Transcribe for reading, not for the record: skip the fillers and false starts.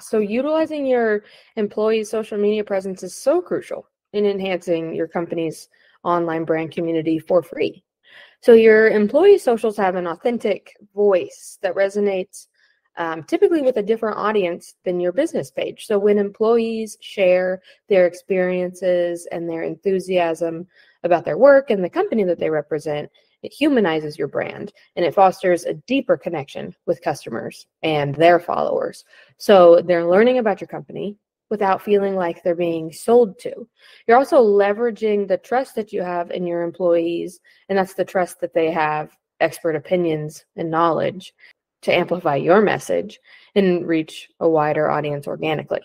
So utilizing your employees' social media presence is so crucial in enhancing your company's online brand community for free. So your employee socials have an authentic voice that resonates typically with a different audience than your business page. So when employees share their experiences and their enthusiasm about their work and the company that they represent, it humanizes your brand and it fosters a deeper connection with customers and their followers. So they're learning about your company without feeling like they're being sold to. You're also leveraging the trust that you have in your employees, and that's the trust that they have expert opinions and knowledge to amplify your message and reach a wider audience organically.